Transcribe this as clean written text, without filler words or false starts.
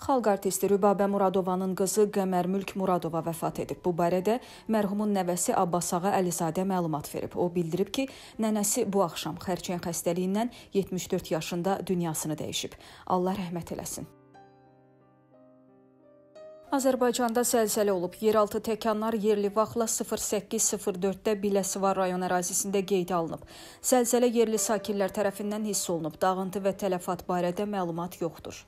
Xalq artisti Rübabə Muradovanın qızı Qəmərmülk Muradova vəfat edib. Bu barədə mərhumun nəvəsi Abbasağı Əlizadə məlumat verib. O bildirib ki, nənəsi bu axşam xərçəng xəstəliyindən 74 yaşında dünyasını dəyişib. Allah rəhmət eləsin. Azərbaycanda zəlzələ olub. Yeraltı təkanlar yerli vaxtla 08:04-də Biləsuvar rayon ərazisində qeydə alınıb. Zəlzələ yerli sakinlər tərəfindən hiss olunub. Dağıntı və tələfat barədə məlumat yoxdur.